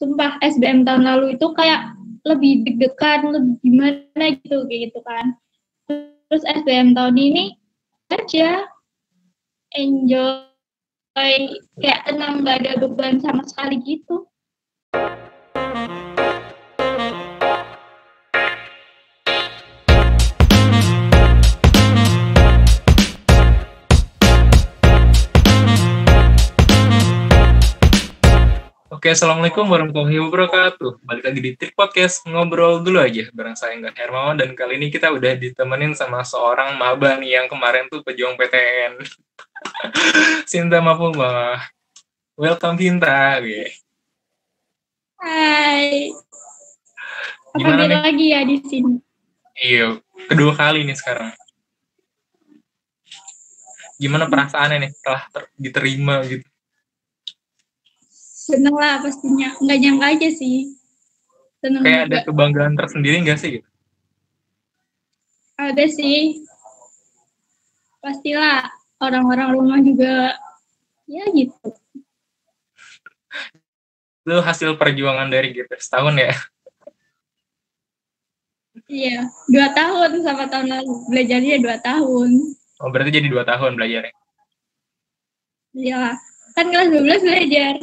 sumpah SBM tahun lalu itu kayak lebih deg-degan, lebih gimana gitu, kayak gitu kan. Terus SBM tahun ini aja enjoy, kayak tenang, gak ada beban sama sekali gitu. Oke, assalamualaikum warahmatullahi wabarakatuh. Balik lagi di TrikPodcast, ngobrol dulu aja bareng saya Enggar Hermawan, dan kali ini kita udah ditemenin sama seorang maba nih yang kemarin tuh pejuang PTN. Sinta Mafullah. Welcome Sinta. Hai. Gimana nih? Lagi ya di sini. Iya, kedua kali nih sekarang. Gimana perasaannya nih setelah diterima gitu? Seneng lah pastinya, nggak nyangka aja sih. Seneng kayak juga. Ada kebanggaan tersendiri nggak sih? Ada sih, pastilah orang-orang rumah juga, ya gitu. Itu hasil perjuangan dari gitu, setahun ya? Iya, 2 tahun sama tahun lalu, belajarnya 2 tahun. Oh, berarti jadi 2 tahun belajarnya? Iya, kan kelas 12 belajar.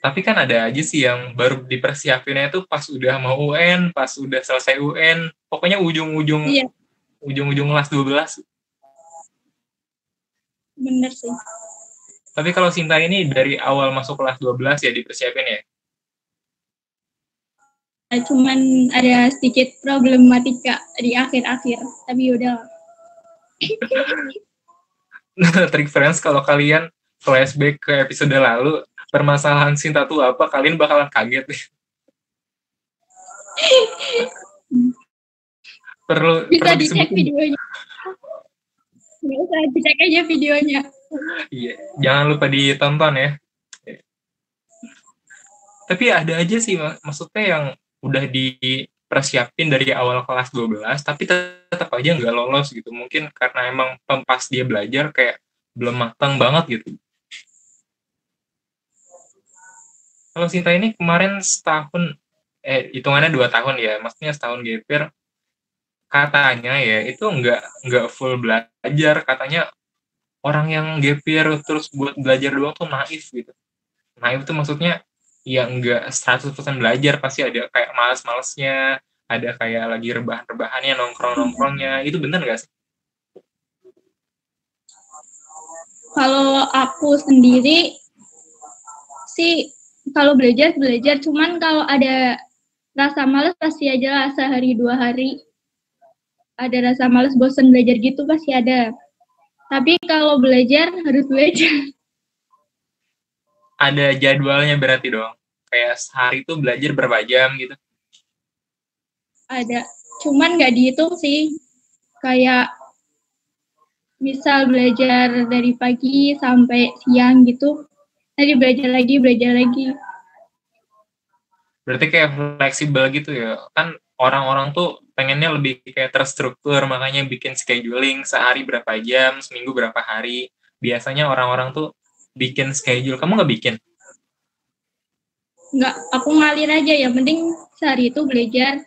Tapi kan ada aja sih yang baru dipersiapinnya itu pas udah mau UN, pas udah selesai UN, pokoknya ujung-ujung, iya. Ujung-ujung kelas 12. Bener sih. Tapi kalau Sinta ini dari awal masuk kelas 12 ya dipersiapin ya? Cuman ada sedikit problematika di akhir-akhir, tapi udah. Trik friends, kalau kalian flashback ke episode lalu, permasalahan Sinta tuh apa, kalian bakalan kaget nih. Bisa dicek videonya. Bisa dicek aja videonya. Iya, jangan lupa ditonton ya. Tapi ada aja sih, maksudnya yang udah dipersiapin dari awal kelas 12, tapi tetap aja nggak lolos gitu. Mungkin karena emang pas dia belajar kayak belum matang banget gitu. Kalau Sinta ini kemarin setahun, hitungannya 2 tahun ya, maksudnya setahun geper, katanya ya, itu nggak full belajar, katanya orang yang geper terus buat belajar doang tuh naif gitu. Naif itu maksudnya, ya nggak 100% belajar, pasti ada kayak malas-malesnya, ada kayak lagi rebahan-rebahannya, nongkrong-nongkrongnya, itu bener nggak sih? Kalau aku sendiri sih, kalau belajar, cuman kalau ada rasa malas pasti aja lah, sehari 2 hari ada rasa malas, bosan belajar gitu pasti ada. Tapi kalau belajar harus belajar. Ada jadwalnya berarti dong, kayak sehari itu belajar berapa jam gitu? Ada, cuman nggak dihitung sih. Kayak misal belajar dari pagi sampai siang gitu. Jadi belajar lagi. Berarti kayak fleksibel gitu ya. Kan orang-orang tuh pengennya lebih kayak terstruktur, makanya bikin scheduling sehari berapa jam, seminggu berapa hari. Biasanya orang-orang tuh bikin schedule. Kamu nggak bikin? Nggak, aku ngalir aja ya. Mending sehari itu belajar.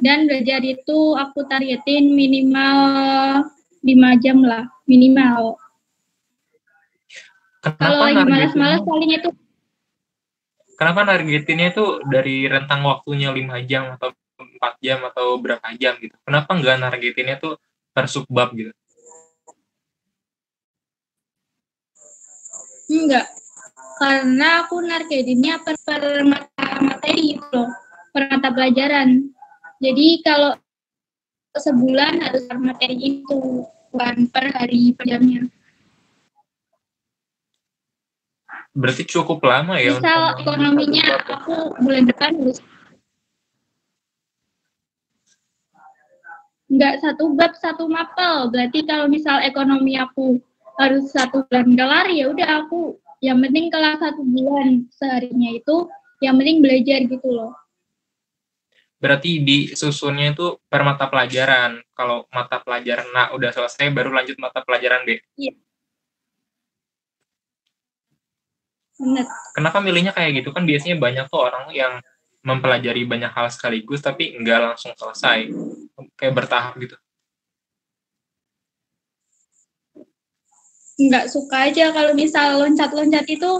Dan belajar itu aku targetin minimal 5 jam lah. Minimal. Kalau lagi malas-malas paling itu. Kenapa targetinnya itu dari rentang waktunya 5 jam atau 4 jam atau berapa jam gitu? Kenapa nggak targetinnya tuh per subbab gitu? Enggak, karena aku targetinnya per mata materi gitu loh, per mata pelajaran. Jadi kalau sebulan harus per materi itu, bukan per hari per jamnya. Berarti cukup lama ya? Misal ekonominya aku bulan depan harus. Nggak 1 bab 1 mapel, berarti kalau misal ekonomi aku harus 1 bulan kelar, ya udah aku yang penting kelar 1 bulan seharinya itu, yang penting belajar gitu loh. Berarti disusunnya itu per mata pelajaran. Kalau mata pelajaran A udah selesai, baru lanjut mata pelajaran B. Iya. Bener. Kenapa milihnya kayak gitu? Kan biasanya banyak tuh orang yang mempelajari banyak hal sekaligus tapi enggak langsung selesai, kayak bertahap gitu. Enggak suka aja kalau misal loncat-loncat itu,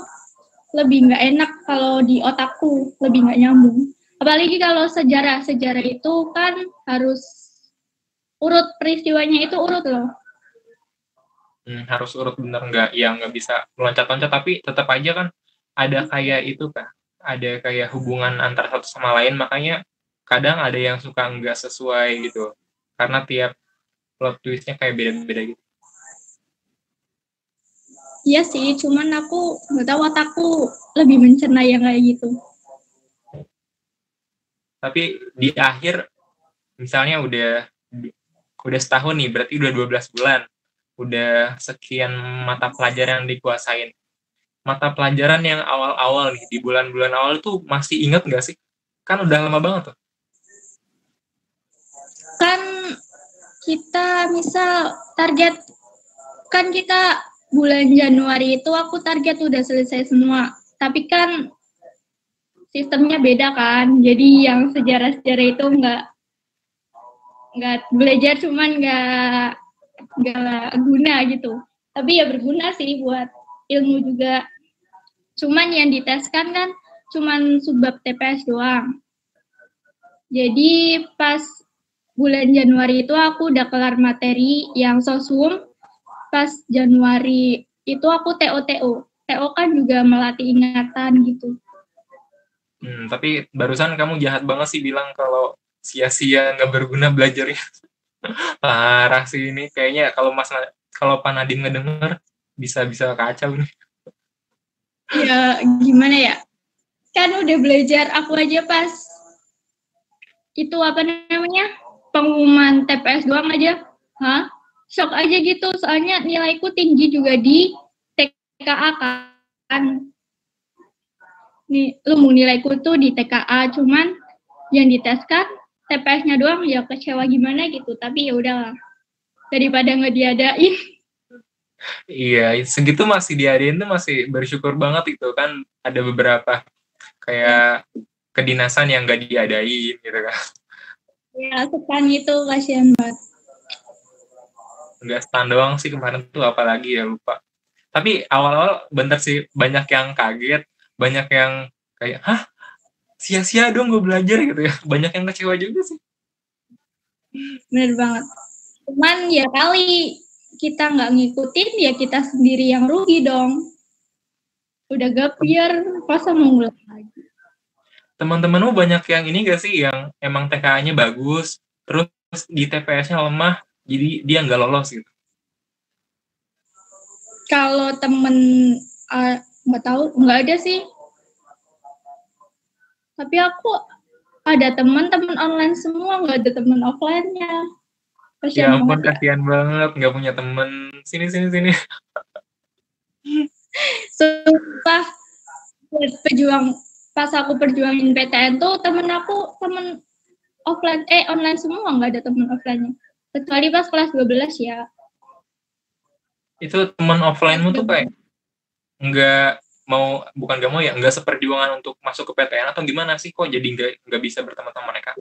lebih enggak enak kalau di otakku, lebih enggak nyambung. Apalagi kalau sejarah itu kan harus urut peristiwanya, itu urut loh. Harus urut, bener nggak? Ya nggak bisa loncat-loncat, tapi tetap aja kan ada kayak itu kan, ada kayak hubungan antara satu sama lain, makanya kadang ada yang suka nggak sesuai gitu, karena tiap plot twist-nya kayak beda-beda gitu. Iya sih, cuman aku nggak tahu, otakku lebih mencerna yang kayak gitu. Tapi di akhir, misalnya udah setahun nih, berarti udah 12 bulan, udah sekian mata pelajaran yang dikuasain. Mata pelajaran yang awal-awal nih, di bulan-bulan awal itu masih inget nggak sih? Kan udah lama banget tuh. Kan kita misal target, kan kita bulan Januari itu aku target udah selesai semua. Tapi kan sistemnya beda kan, jadi yang sejarah-sejarah itu nggak belajar, cuman nggak guna gitu. Tapi ya berguna sih buat ilmu juga. Cuman yang diteskan kan cuman subbab TPS doang. Jadi pas bulan Januari itu aku udah kelar materi yang sosum. Pas Januari itu aku TO. TO kan juga melatih ingatan gitu. Tapi barusan kamu jahat banget sih bilang kalau sia-sia nggak berguna belajarnya. Parah sih ini, kayaknya kalau Pak Nadiem ngedenger bisa kacau nih. Ya gimana ya, kan udah belajar. Aku aja pas itu pengumuman TPS doang aja, shock aja gitu, soalnya nilaiku tinggi juga di TKA kan. Nih nilaiku tuh di TKA, cuman yang diteskan TPS-nya doang, ya kecewa gimana gitu, tapi ya udahlah, daripada nggak diadain. Iya, segitu masih diadain tuh masih bersyukur banget itu kan, ada beberapa kayak kedinasan yang nggak diadain gitu kan. Iya, setan itu kasihan banget. Nggak setan doang sih kemarin tuh, apalagi ya lupa. Tapi awal-awal bener sih, banyak yang kaget, banyak yang kayak, hah? Sia-sia dong gue belajar gitu ya. Banyak yang kecewa juga sih. Bener banget. Cuman ya kali kita nggak ngikutin, ya kita sendiri yang rugi dong. Udah gap year, masa mau ngulang lagi. Teman-temanmu banyak yang ini gak sih, yang emang TKA-nya bagus, terus di TPS-nya lemah, jadi dia nggak lolos gitu? Kalau temen, nggak tahu, nggak ada sih. Tapi aku ada teman-teman online semua, nggak ada teman offline-nya. Ya ampun, kasihan banget nggak punya teman. Sini. Sumpah, pas aku perjuangin PTN tuh temen aku temen offline, online semua, nggak ada teman offline-nya. Kecuali pas kelas 12 ya. Itu teman offline-mu tuh kayak nggak seperjuangan untuk masuk ke PTN atau gimana sih, kok jadi nggak bisa berteman sama mereka?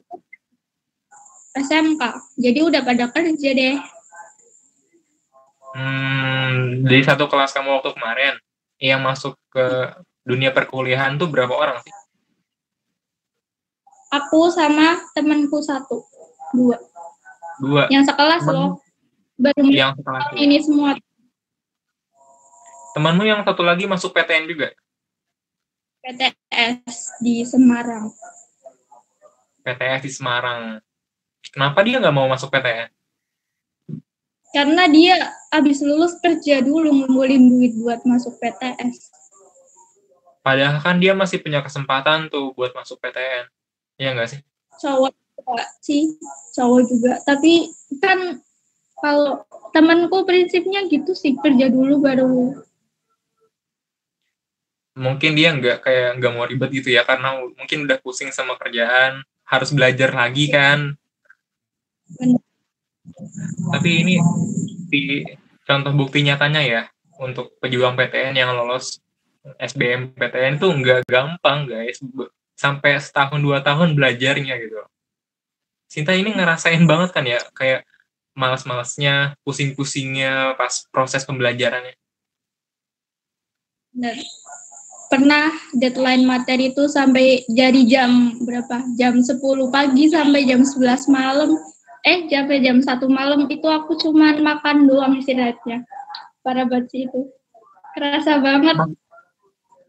SMK, jadi udah pada kerja deh. Dari satu kelas kamu waktu kemarin yang masuk ke dunia perkuliahan tuh berapa orang sih? Aku sama temanku dua. Yang sekelas loh, baru yang sekelas ini semua. Temanmu yang satu lagi masuk PTN juga? PTS di Semarang. PTS di Semarang. Kenapa dia nggak mau masuk PTN? Karena dia abis lulus kerja dulu, ngumpulin duit buat masuk PTS. Padahal kan dia masih punya kesempatan tuh buat masuk PTN. Iya nggak sih? Cowok juga. Tapi kan kalau temanku prinsipnya gitu sih, kerja dulu baru. Mungkin dia nggak mau ribet gitu ya, karena mungkin udah pusing sama kerjaan, harus belajar lagi kan. Bener. Tapi ini di contoh bukti nyatanya ya, untuk pejuang PTN yang lolos SBMPTN tuh nggak gampang, guys. Sampai setahun 2 tahun belajarnya gitu. Sinta ini ngerasain banget kan ya, kayak malas-malasnya, pusing-pusingnya pas proses pembelajarannya. Benar. Pernah deadline materi itu sampai jadi jam berapa? Jam 10 pagi sampai jam 11 malam. Sampai jam 1 malam itu aku cuman makan doang istirahatnya. Parah banget sih itu. Kerasa banget.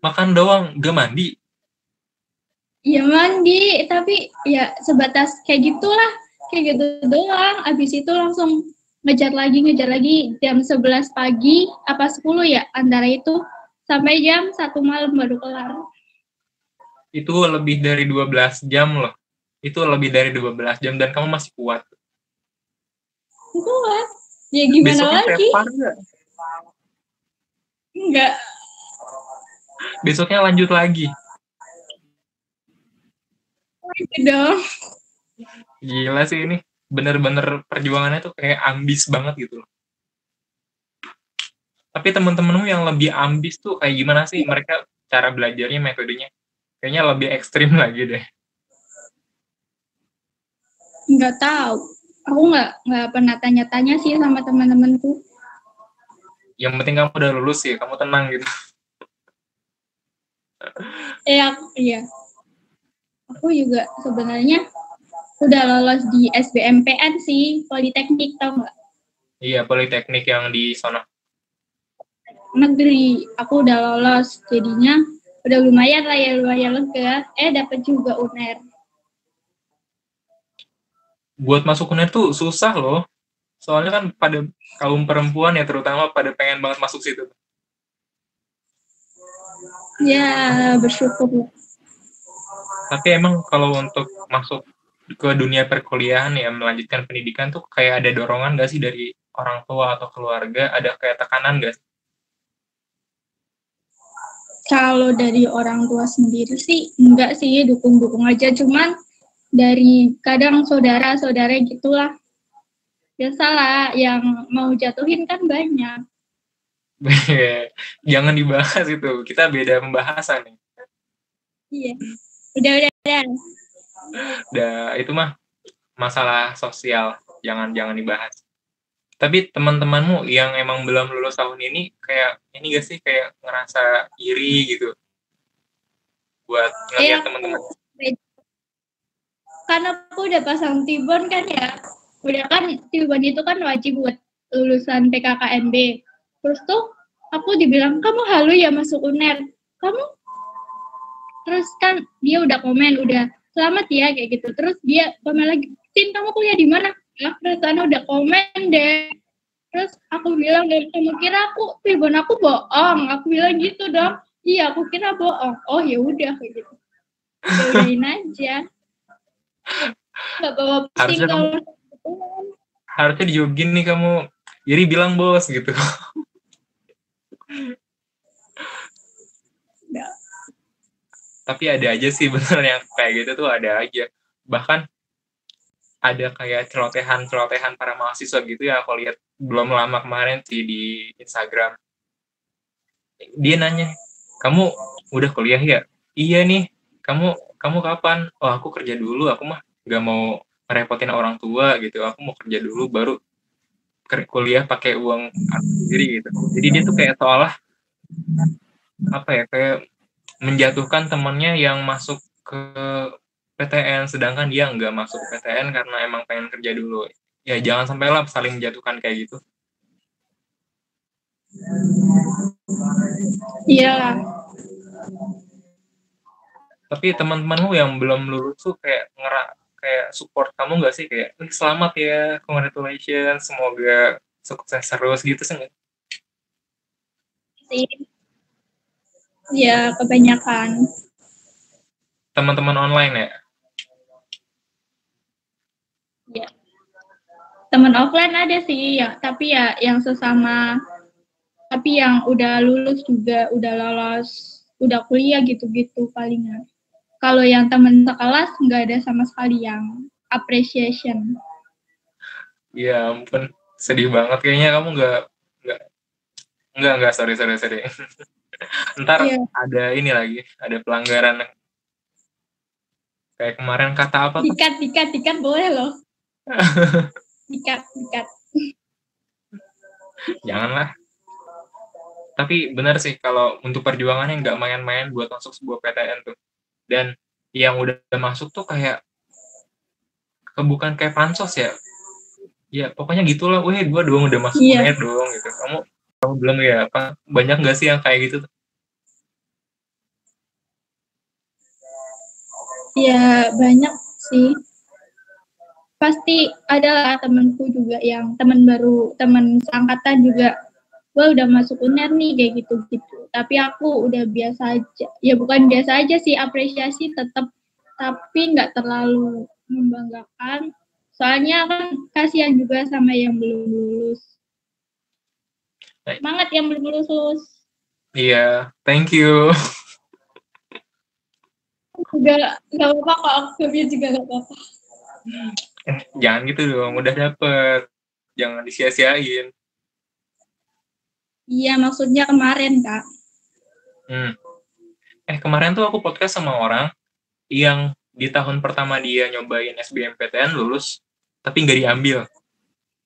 Makan doang, gak mandi? Iya mandi, tapi ya sebatas kayak gitulah. Kayak gitu doang, abis itu langsung ngejar lagi jam 11 pagi, apa 10 ya, antara itu. Sampai jam 1 malam baru kelar. Itu lebih dari 12 jam loh. Itu lebih dari 12 jam dan kamu masih kuat. Kuat? Ya gimana lagi? Besoknya prepar? Enggak. Besoknya lanjut lagi. Lanjut dong. Gila sih ini. Bener-bener perjuangannya tuh kayak ambis banget gitu loh. Tapi teman-temanmu yang lebih ambis tuh kayak gimana sih? Mereka cara belajarnya, metodenya kayaknya lebih ekstrim lagi deh. Nggak tahu. Aku nggak pernah tanya-tanya sih sama teman-temanku. Yang penting kamu udah lulus sih, kamu tenang gitu. Iya. Aku juga sebenarnya udah lolos di SBMPTN sih, Politeknik tau nggak? Iya, Politeknik yang di sana. Negeri, aku udah lolos, jadinya udah lumayan lega, dapet juga UNER. Buat masuk UNER tuh susah loh, soalnya kan pada kaum perempuan ya terutama pada pengen banget masuk situ. Ya, bersyukur. Tapi emang kalau untuk masuk ke dunia perkuliahan ya, melanjutkan pendidikan tuh kayak ada dorongan gak sih dari orang tua atau keluarga, ada kayak tekanan gak sih? Kalau dari orang tua sendiri sih enggak sih, dukung-dukung aja, cuman dari kadang saudara-saudara gitulah. Biasalah yang mau jatuhin kan banyak. Jangan dibahas itu, kita beda pembahasan nih. Iya. Udah, itu mah masalah sosial, jangan dibahas. Tapi teman-temanmu yang emang belum lulus tahun ini kayak ini gak sih kayak ngerasa iri gitu buat ngeliat teman-teman? Karena aku udah pasang T-bone kan ya, udah kan T-bone itu kan wajib buat lulusan PKKMB. Terus tuh aku dibilang kamu halu ya masuk UNER, kamu. Terus kan dia udah komen udah selamat ya kayak gitu. Terus dia komen lagi, Sin kamu kuliah di mana? Ya, perasaan udah komen deh. Terus aku bilang, kamu kira aku T-bone aku bohong? Aku bilang gitu dong. Iya, aku kira bohong. Oh ya udah kayak gitu. Jauhin aja. Gak bawa pusing kalau. Harusnya dijawab gini kamu. Jadi bilang bos gitu. Tapi ada aja sih bener yang kayak gitu tuh ada aja. Bahkan ada kayak celotehan para mahasiswa gitu ya, aku lihat belum lama kemarin sih di Instagram. Dia nanya, kamu udah kuliah ya? Iya nih, kamu kapan? Oh aku kerja dulu, aku mah gak mau merepotin orang tua gitu, aku mau kerja dulu baru kuliah pakai uang aku sendiri gitu. Jadi dia tuh kayak seolah kayak menjatuhkan temannya yang masuk ke PTN, sedangkan dia nggak masuk PTN karena emang pengen kerja dulu. Ya jangan sampailah saling menjatuhkan kayak gitu. Iya. Tapi teman-temanmu yang belum lulus tuh kayak kayak support kamu nggak sih, kayak selamat ya, congratulations, semoga sukses terus gitu sih nggak? Ya kebanyakan. Teman-teman online ya? Ya. Teman offline ada sih, ya, tapi ya yang sesama, tapi yang udah lulus juga, udah lolos, udah kuliah gitu-gitu palingnya. Kalau yang teman sekelas nggak ada sama sekali yang appreciation. Ya ampun, sedih banget kayaknya kamu nggak sorry. Ntar iya. Ada ini lagi, ada pelanggaran. Kayak kemarin kata apa? Dikat boleh loh. Dikat. Janganlah. Tapi benar sih kalau untuk perjuangannya nggak main-main buat masuk sebuah PTN tuh. Dan yang udah masuk tuh kayak bukan kayak pansos ya. Ya pokoknya gitulah. Weh, gua doang udah masuk UNER doang gitu. Kamu belum ya apa? Banyak nggak sih yang kayak gitu? Ya banyak sih, pasti adalah temanku juga yang teman baru, teman seangkatan juga, wah udah masuk UNER nih kayak gitu-gitu. Tapi aku udah biasa aja, ya bukan biasa aja sih, apresiasi tetap, tapi nggak terlalu membanggakan. Soalnya kan kasihan juga sama yang belum lulus. Semangat yang belum lulus. Iya, thank you. Juga nggak apa-apa kok, aksepnya juga nggak apa-apa. Jangan gitu dong, udah dapet, jangan disia-siain. Iya, maksudnya kemarin kak. Kemarin tuh aku podcast sama orang yang di tahun pertama dia nyobain SBMPTN lulus, tapi nggak diambil.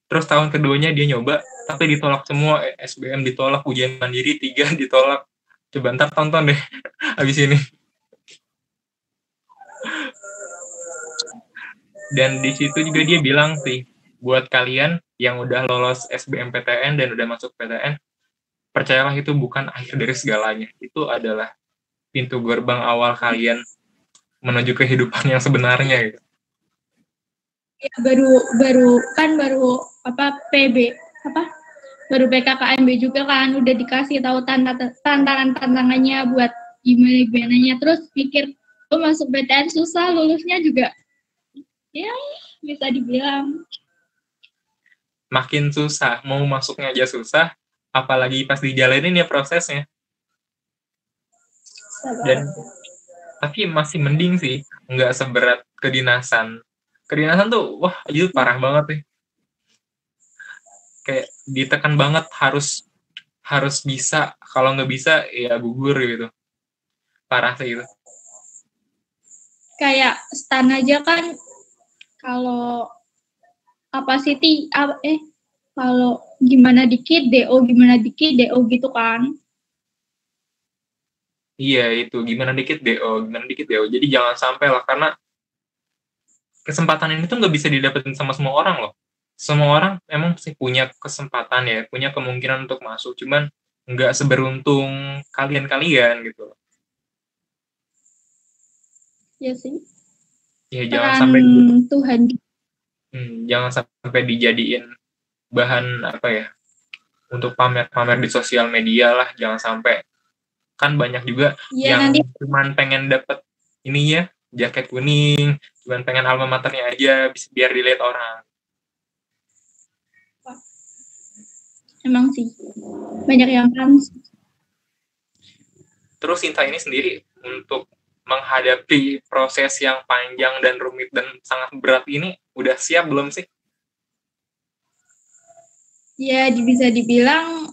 Terus tahun keduanya dia nyoba, tapi ditolak semua, SBM ditolak, ujian mandiri 3 ditolak. Coba ntar tonton deh, habis ini. Dan di situ juga dia bilang sih, buat kalian yang udah lolos SBMPTN dan udah masuk PTN, percayalah itu bukan akhir dari segalanya. Itu adalah pintu gerbang awal kalian menuju kehidupan yang sebenarnya gitu. Ya, baru PKKMB juga kan, udah dikasih tahu tantangan-tantangannya buat gimana-gimananya. Terus pikir, oh masuk PTN susah, lulusnya juga ya bisa dibilang makin susah, mau masuknya aja susah, apalagi pas dijalanin ya prosesnya. Dan tapi masih mending sih, nggak seberat kedinasan tuh, wah itu parah banget nih, kayak ditekan banget, harus bisa, kalau nggak bisa ya gugur gitu, parah sih itu. Kayak stan aja kan, kalau kalau gimana dikit DO gitu kan. Iya itu, gimana dikit DO. Jadi jangan sampai lah, karena kesempatan ini tuh nggak bisa didapetin sama semua orang loh. Semua orang emang sih punya kesempatan ya, punya kemungkinan untuk masuk, cuman nggak seberuntung kalian gitu loh. Iya sih. Ya, jangan sampai dijadiin bahan apa ya untuk pamer-pamer di sosial media lah, jangan sampai, kan banyak juga yang nanti cuman pengen dapet ini ya, jaket kuning, cuman pengen alma maternya aja biar dilihat orang. Emang sih banyak yang kan. Terus Sinta ini sendiri untuk menghadapi proses yang panjang dan rumit dan sangat berat ini, udah siap belum sih? Ya, bisa dibilang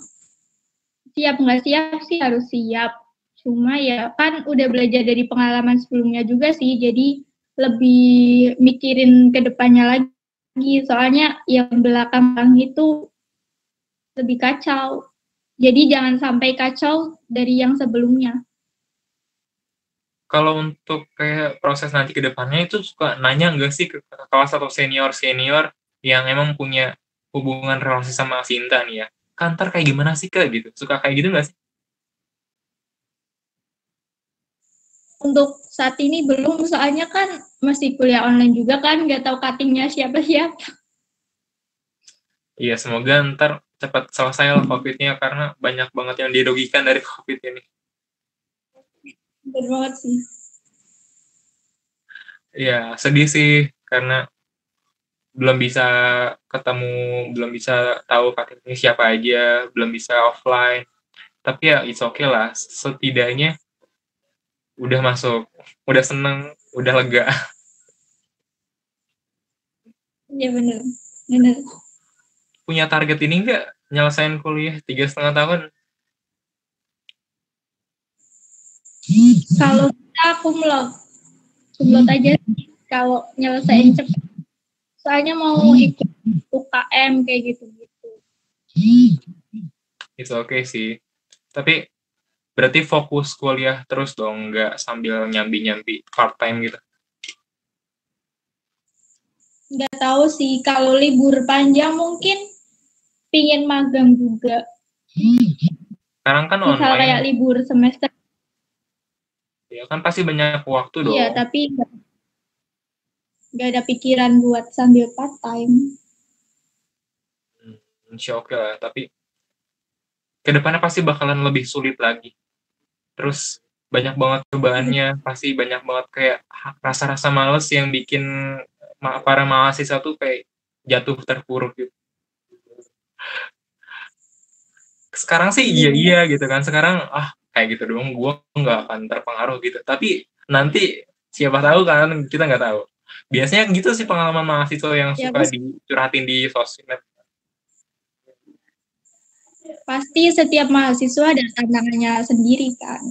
siap nggak siap sih harus siap. Cuma ya kan udah belajar dari pengalaman sebelumnya juga sih, jadi lebih mikirin ke depannya lagi. Soalnya yang belakang itu lebih kacau. Jadi jangan sampai kacau dari yang sebelumnya. Kalau untuk kayak proses nanti ke depannya itu suka nanya nggak sih ke kelas atau senior-senior yang emang punya hubungan relasi sama Sinta nih ya, kan ntar kayak gimana sih Kak gitu, suka kayak gitu nggak sih? Untuk saat ini belum, soalnya kan masih kuliah online juga kan, nggak tahu cuttingnya siapa-siapa. Iya, semoga ntar cepat selesai lah COVID-nya, karena banyak banget yang dirugikan dari COVID ini. Bener banget sih. Ya sedih sih, karena belum bisa ketemu, belum bisa tahu KTP siapa aja, belum bisa offline. Tapi ya it's okay lah, setidaknya udah masuk, udah seneng, udah lega. Iya bener. Punya target ini nggak, nyelesain kuliah 3,5 tahun? Kalau kita kumlot aja sih, kalau nyelesain cepat. Soalnya mau ikut UKM kayak gitu-gitu. Itu oke sih. Tapi berarti fokus kuliah terus dong, nggak sambil nyambi-nyambi part-time gitu? Nggak tahu sih, kalau libur panjang mungkin pingin magang juga. Sekarang kan online. Misalnya kayak libur semester. Ya kan pasti banyak waktu dong. Iya, tapi nggak ada pikiran buat sambil part-time. Insya oke lah, tapi kedepannya pasti bakalan lebih sulit lagi. Terus banyak banget cobaannya, pasti banyak banget kayak rasa-rasa males yang bikin para mahasiswa tuh kayak jatuh terpuruk gitu. Sekarang sih iya gitu kan, sekarang kayak gitu doang, gue nggak akan terpengaruh gitu. Tapi nanti siapa tahu kan, kita nggak tahu. Biasanya gitu sih pengalaman mahasiswa yang ya, suka dicurhatin di sosmed. Pasti setiap mahasiswa ada tantangannya sendiri kan.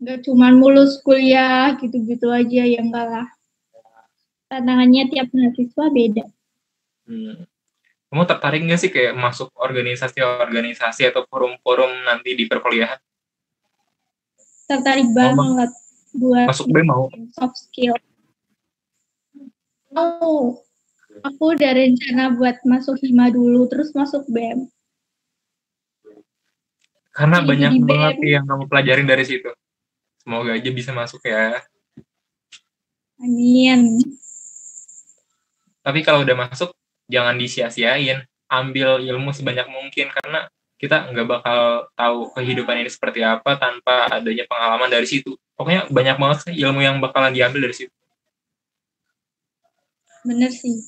Nggak cuma mulus kuliah gitu-gitu aja, ya enggak lah. Tantangannya tiap mahasiswa beda. Kamu tertarik nggak sih kayak masuk organisasi-organisasi atau forum-forum nanti di perkuliahan? Tertarik banget buat masuk BEM mau? Soft skill. Oh, aku udah rencana buat masuk Hima dulu, terus masuk BEM. Karena jadi banyak banget BEM yang kamu pelajarin dari situ. Semoga aja bisa masuk ya. Amin. Tapi kalau udah masuk, jangan disia-siain. Ambil ilmu sebanyak mungkin, karena kita nggak bakal tahu kehidupan ini seperti apa tanpa adanya pengalaman dari situ. Pokoknya banyak banget sih ilmu yang bakalan diambil dari situ. Bener sih.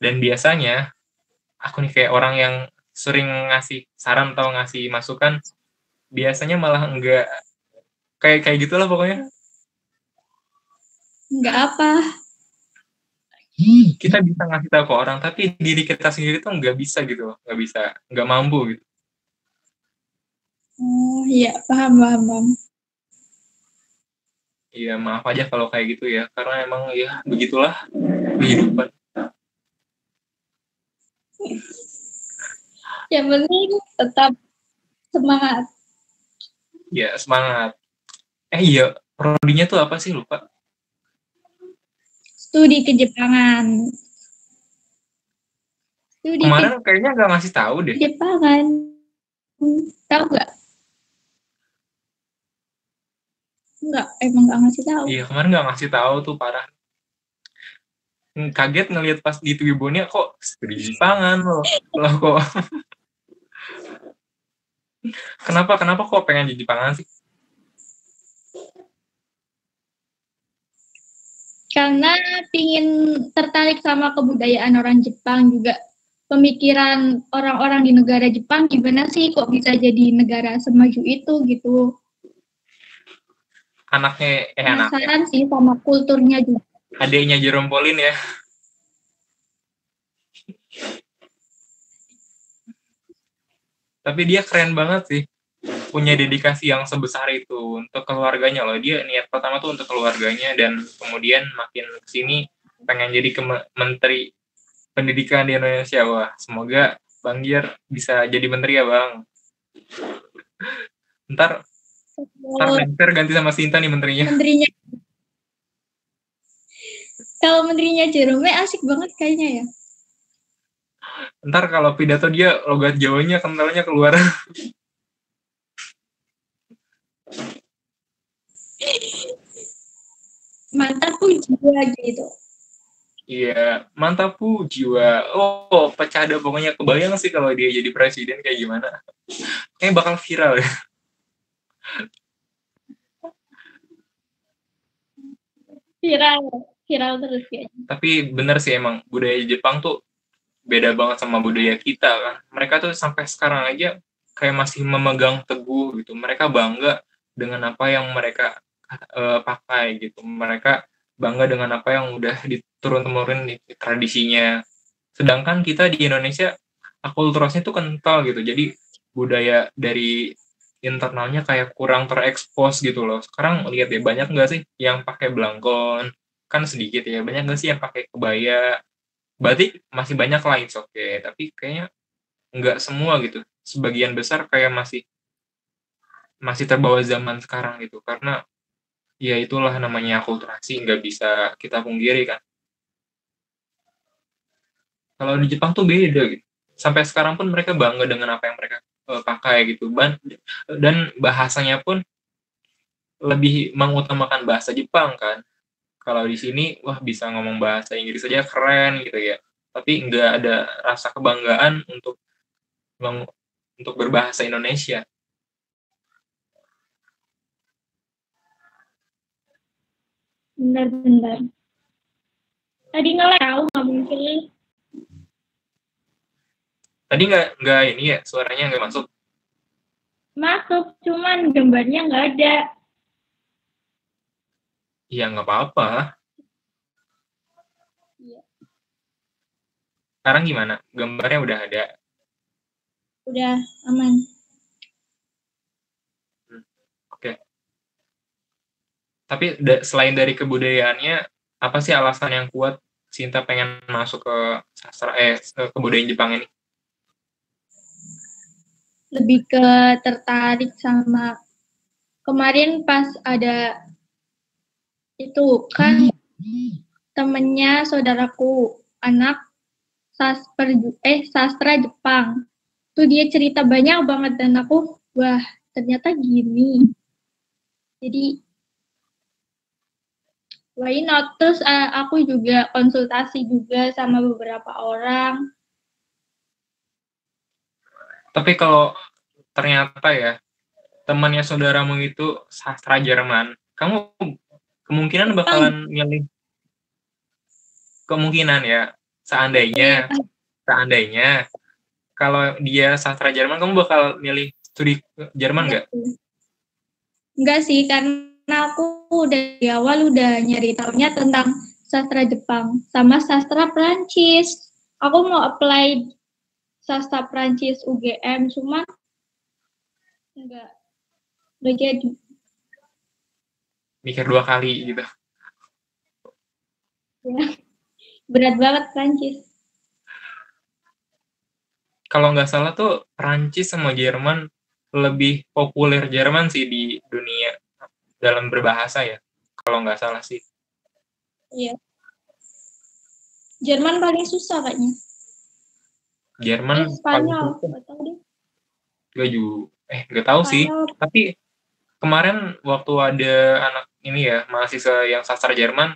Dan biasanya, aku nih kayak orang yang sering ngasih saran atau ngasih masukan, biasanya malah enggak. Kayak gitulah pokoknya. Enggak apa. Kita bisa ngasih tahu ke orang, tapi diri kita sendiri tuh nggak bisa gitu, nggak mampu gitu. Oh iya, paham. Iya, maaf aja kalau kayak gitu ya, karena emang ya begitulah kehidupan. Yang penting tetap semangat. Ya, semangat. Iya, prodinya tuh apa sih, lupa? Studi Kejepangan. Kemarin kayaknya nggak ngasih tahu deh. Kejepangan. Tahu nggak? Enggak, emang nggak ngasih tahu. Iya, kemarin nggak ngasih tahu tuh, parah. Kaget ngelihat pas di Twibonya kok studi Jepangan loh kok. Kenapa kok pengen di Jepangan sih? Karena pingin tertarik sama kebudayaan orang Jepang, juga pemikiran orang-orang di negara Jepang gimana sih kok bisa jadi negara semaju itu gitu. Penasaran sih sama kulturnya juga. Adiknya Jerome Polin ya. Tapi dia keren banget sih, punya dedikasi yang sebesar itu untuk keluarganya loh. Dia niat pertama tuh untuk keluarganya, dan kemudian makin kesini pengen jadi menteri pendidikan di Indonesia. Wah, semoga Bang Gier bisa jadi menteri ya, Bang. Ntar ganti sama Sinta nih menterinya. Kalau menterinya Jerome asik banget kayaknya ya. Ntar kalau pidato dia logat Jawanya kentalnya keluar. Mantapku jiwa gitu. Iya, mantapku jiwa. Oh, pecah ada pokoknya. Kebayang sih kalau dia jadi presiden kayak gimana. Kayaknya bakal viral ya. Viral terus kayaknya. Tapi bener sih emang, budaya Jepang tuh beda banget sama budaya kita kan. Mereka tuh sampai sekarang aja kayak masih memegang teguh gitu. Mereka bangga dengan apa yang mereka pakai gitu. Mereka bangga dengan apa yang udah diturun-temurun di tradisinya. Sedangkan kita di Indonesia akulturasinya tuh kental gitu. Jadi budaya dari internalnya kayak kurang terekspos gitu loh. Sekarang lihat ya, banyak nggak sih yang pakai belangkon? Kan sedikit ya, banyak nggak sih yang pakai kebaya? Berarti masih banyak lah, it's okay. Tapi kayaknya nggak semua gitu. Sebagian besar kayak masih terbawa zaman sekarang gitu. Karena ya itulah namanya akulturasi, nggak bisa kita pungkiri kan. Kalau di Jepang tuh beda gitu. Sampai sekarang pun mereka bangga dengan apa yang mereka pakai gitu. Dan bahasanya pun lebih mengutamakan bahasa Jepang kan. Kalau di sini wah bisa ngomong bahasa Inggris aja keren gitu ya, tapi nggak ada rasa kebanggaan untuk berbahasa Indonesia. Benar tadi ngelag, tahu nggak mungkin tadi nggak ini ya, suaranya nggak masuk, cuman gambarnya nggak ada. Ya, nggak apa-apa. Iya. Sekarang gimana? Gambarnya udah ada? Udah, aman. Oke. Tapi selain dari kebudayaannya, apa sih alasan yang kuat Sinta pengen masuk ke sastra, kebudayaan Jepang ini? Lebih ke tertarik sama kemarin pas ada itu kan temennya saudaraku anak sastra Jepang tuh, dia cerita banyak banget dan aku wah ternyata gini, jadi why not. Terus aku juga konsultasi juga sama beberapa orang. Tapi kalau ternyata ya temannya saudaramu itu sastra Jerman, kamu kemungkinan bakalan milih, kemungkinan ya, seandainya kalau dia sastra Jerman, kamu bakal milih studi Jerman nggak? Enggak sih, karena aku udah di awal udah nyari tahunya tentang sastra Jepang sama sastra Prancis. Aku mau apply sastra Prancis UGM, cuma nggak jadi. Mikir dua kali gitu. Ya, berat banget Prancis. Kalau nggak salah tuh Prancis sama Jerman, lebih populer Jerman sih di dunia dalam berbahasa ya. Kalau nggak salah sih. Iya. Jerman paling susah kayaknya. Jerman Spanyol, paling susah. Nggak tahu sih. Tapi kemarin waktu ada anak ini ya, mahasiswa yang sastra Jerman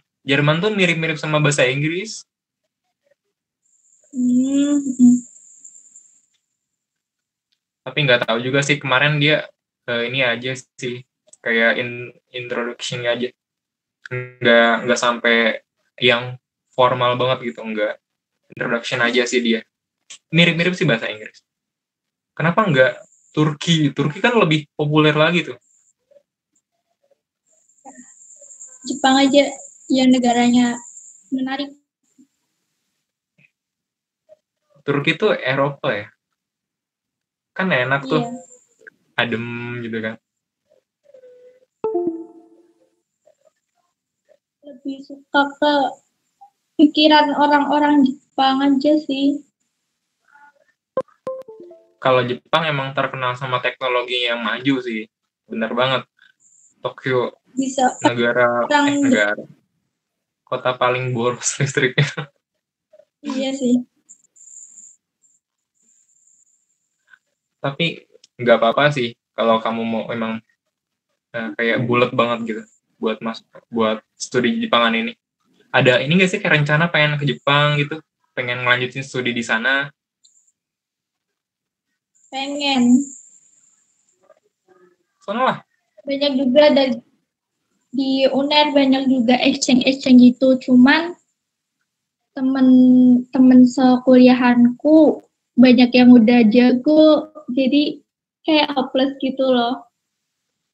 tuh mirip-mirip sama bahasa Inggris. Tapi nggak tahu juga sih, kemarin dia ini aja sih, kayak introduction aja. Nggak sampai yang formal banget gitu, nggak. Introduction aja sih dia. Mirip-mirip sih bahasa Inggris. Kenapa nggak Turki kan lebih populer lagi tuh. Jepang aja yang negaranya menarik. Turki tuh Eropa ya? Kan enak tuh. Adem gitu kan. Lebih suka ke pikiran orang-orang Jepang aja sih. Kalau Jepang emang terkenal sama teknologi yang maju sih. Bener banget. Tokyo bisa negara kota paling boros listriknya. Iya sih. Tapi nggak apa-apa sih kalau kamu mau emang kayak bulat banget gitu buat studi Jepangan ini. Ada ini nggak sih kayak rencana pengen ke Jepang gitu, pengen ngelanjutin studi di sana? Pengen. Soalnya lah. Banyak juga dari di UNER, banyak juga exchange gitu, cuman temen sekuliahanku banyak yang udah jago, jadi kayak hopeless gitu loh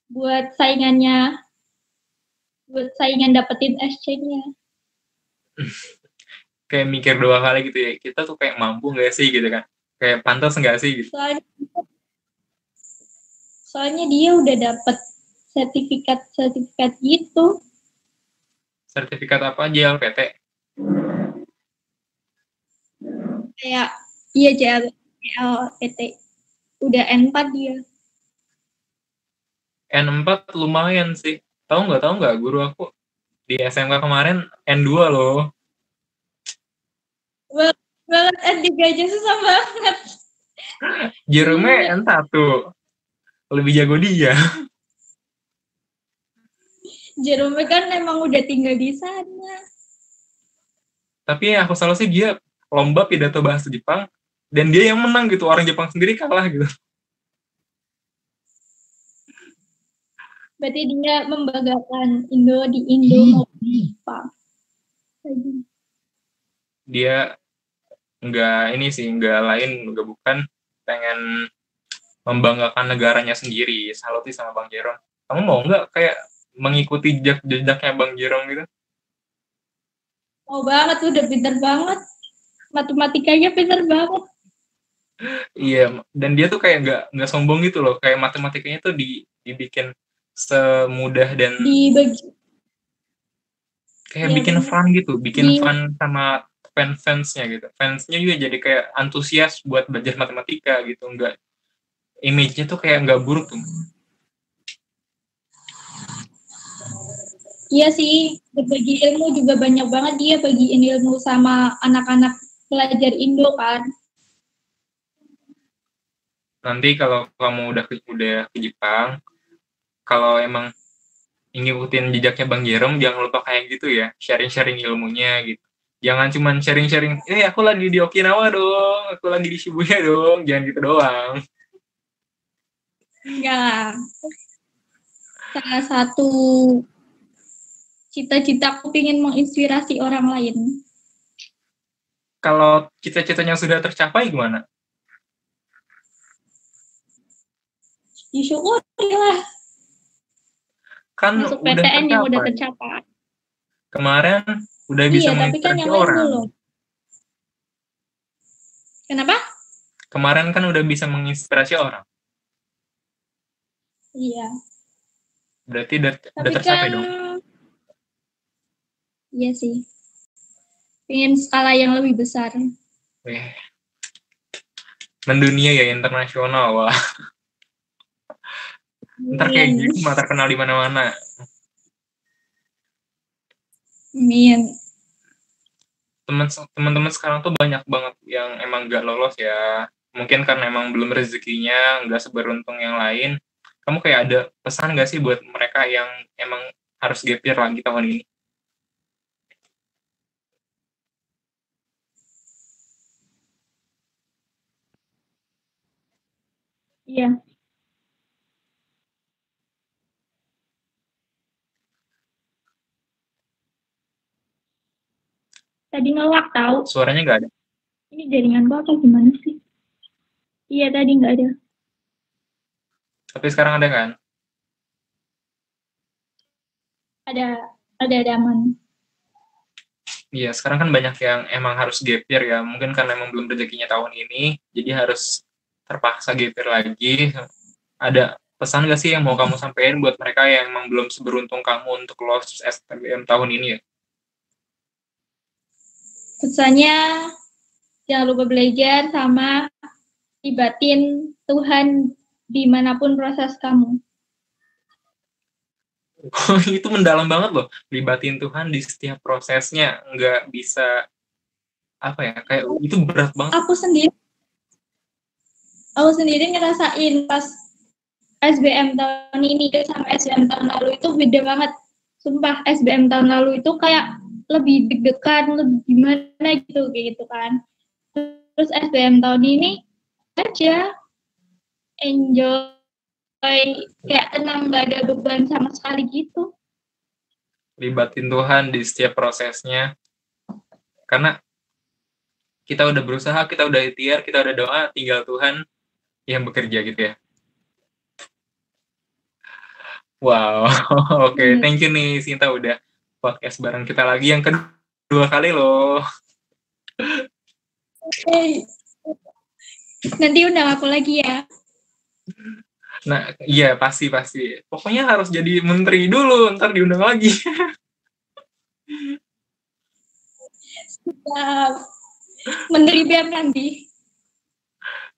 buat saingan dapetin exchange-nya. Kayak mikir dua kali gitu ya, kita tuh kayak mampu nggak sih gitu kan, kayak pantas nggak sih gitu. Soalnya dia udah dapet sertifikat gitu. Sertifikat apa? JLPT? Kayak, iya JLPT. Udah N4 dia. N4 lumayan sih. Tahu nggak guru aku di SMK kemarin N2 loh. Banget N3 aja susah banget. Jerome N1. Lebih jago dia. Jerome kan emang udah tinggal di sana. Tapi yang aku salah sih dia lomba pidato bahasa Jepang dan dia yang menang gitu. Orang Jepang sendiri kalah gitu. Berarti dia membanggakan Indo di Indo maupun di Jepang. Dia nggak bukan pengen membanggakan negaranya sendiri. Saluti sama Bang Jerome. Kamu mau nggak kayak mengikuti jejak-jejaknya Bang Jerome gitu? Mau banget, udah pinter banget. Matematikanya pinter banget. Iya, dan dia tuh kayak nggak sombong gitu loh. Kayak matematikanya tuh dibikin semudah dan kayak ya, bikin fun gitu, fun sama fans-fansnya gitu. Fansnya juga jadi kayak antusias buat belajar matematika gitu. Enggak, image-nya tuh kayak nggak buruk tuh. Iya sih, berbagi ilmu juga banyak banget dia bagiin ilmu sama anak-anak pelajar Indo kan. Nanti kalau kamu udah ke Jepang, kalau emang ngikutin jejaknya Bang Jerome, jangan lupa kayak gitu ya, sharing-sharing ilmunya gitu. Jangan cuman sharing-sharing, ini aku lagi di Okinawa dong, aku lagi di Shibuya dong, jangan gitu doang. Enggak lah. Salah satu cita-cita aku ingin menginspirasi orang lain. Kalau cita-citanya sudah tercapai gimana? Disyukurilah. Kan masuk PTN yang udah tercapai. Kemarin udah bisa menginspirasi orang. Kenapa? Kemarin kan udah bisa menginspirasi orang. Iya. Berarti udah tercapai kan, dong. Iya sih. Pengen skala yang lebih besar. Mendunia ya, internasional. Wah. Ntar kayak gitu mah terkenal di mana-mana. Amin. Teman-teman sekarang tuh banyak banget yang emang gak lolos ya. Mungkin karena emang belum rezekinya, gak seberuntung yang lain. Kamu kayak ada pesan gak sih buat mereka yang emang harus gap year lagi tahun ini? Iya. Tadi ngelak tahu. Suaranya nggak ada. Ini jaringan gua apa gimana sih? Iya tadi nggak ada. Tapi sekarang ada kan? Ada aman. Iya sekarang kan banyak yang emang harus gap year ya. Mungkin karena emang belum rezekinya tahun ini, jadi harus terpaksa gap year lagi. Ada pesan nggak sih yang mau kamu sampaikan buat mereka yang emang belum seberuntung kamu untuk lolos SBM tahun ini ya? Pesannya, jangan lupa belajar sama libatin Tuhan dimanapun proses kamu. Itu mendalam banget loh, libatin Tuhan di setiap prosesnya. Nggak bisa, kayak itu berat banget. Aku sendiri ngerasain pas SBM tahun ini sama SBM tahun lalu itu beda banget. Sumpah, SBM tahun lalu itu kayak lebih deg-degan, lebih gimana gitu kan. Terus SBM tahun ini aja enjoy, kayak tenang, gak ada beban sama sekali gitu. Libatin Tuhan di setiap prosesnya, karena kita udah berusaha, kita udah ikhtiar, kita udah doa, tinggal Tuhan yang bekerja gitu ya. Wow, oke. Thank you nih Sinta udah podcast bareng kita lagi yang kedua kali loh. Oke. Nanti undang aku lagi ya. Nah, iya pasti. Pokoknya harus jadi menteri dulu, ntar diundang lagi. Menteri BEM nanti.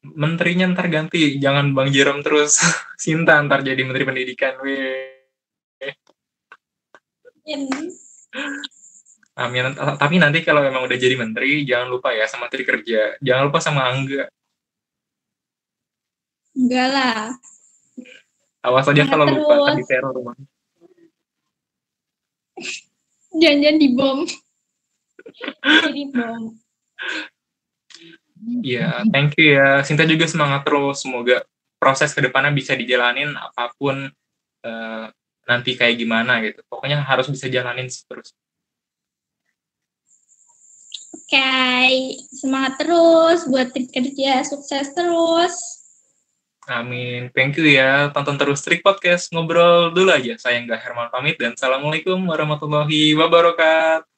Menterinya ntar ganti, jangan Bang Jerome terus. Sinta ntar jadi Menteri Pendidikan. Amin. Tapi nanti kalau memang udah jadi menteri, jangan lupa ya sama Trikerja. Jangan lupa sama Angga. Enggak lah. Awas aja kalau lupa, tadi teror rumah. Jangan-jangan dibom. Jadi bom. Ya, thank you ya. Sinta juga semangat terus. Semoga proses kedepannya bisa dijalanin apapun nanti kayak gimana gitu. Pokoknya harus bisa jalanin terus. Oke, semangat terus buat kerja, sukses terus. Amin. Thank you ya. Tonton terus TrikPodcast, ngobrol dulu aja. Saya Enggar Hermawan pamit dan assalamualaikum warahmatullahi wabarakatuh.